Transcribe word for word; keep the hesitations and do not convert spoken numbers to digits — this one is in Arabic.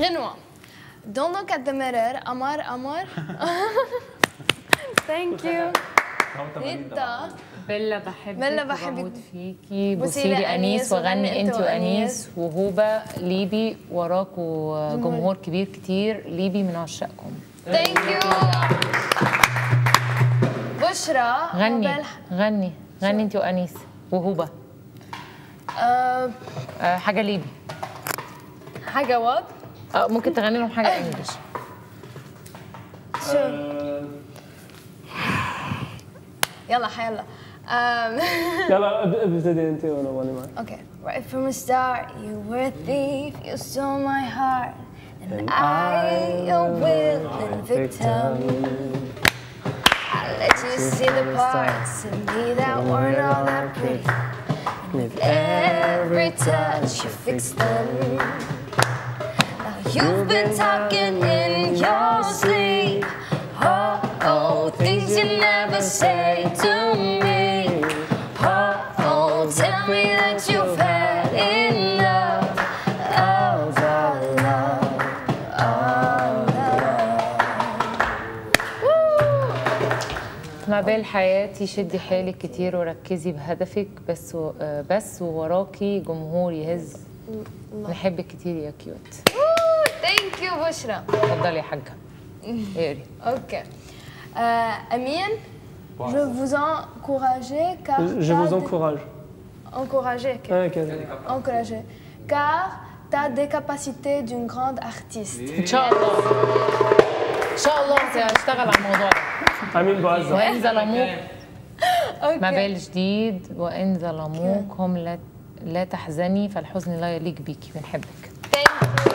غنوة. Don't look at the mirror. Amar, Amar. Thank you. ريتا بيلا بحبك بيلا بحبك فيكي. بصي لأنيس وغني انت وأنيس وهوبة. ليبي وراكوا جمهور كبير كتير. ليبي من عشاقكم. Thank you. بشرى غني غني غني انت وأنيس وهوبة. أه حاجة ليبي حاجة وات. اه ممكن تغني لهم حاجة انجلش. يلا حيلا يلا ابتدي انت وانا اغني معاك. اوكي. Right from the start you were a thief, you stole my heart and I your willing victim. I let you see the parts of me that weren't all that pretty. With every touch you fixed them. You've been talking in your sleep. Oh, oh, things you never say to me. Oh, oh, tell me that you've had enough of our love, our love. Woo! ما بال حياتي شدي حالك كتير وركزي بهدفك بس بس ووراكي جمهور يهز. نحبك كتير يا كيوت. Thank you بشرى. اتفضلي يا حاجة. اقري. اوكي. أمين. Je vous encourage car. Je vous encourage. Encouragé. Encouragé. Car t'as des capacités d'une grande artiste. إن شاء الله. إن شاء الله سأشتغل على الموضوع ده. أمين بعزة. وإن ظلموك. ما بال جديد وإن ظلموك هم لا لا تحزني فالحزن لا يليق بيكي بنحبك.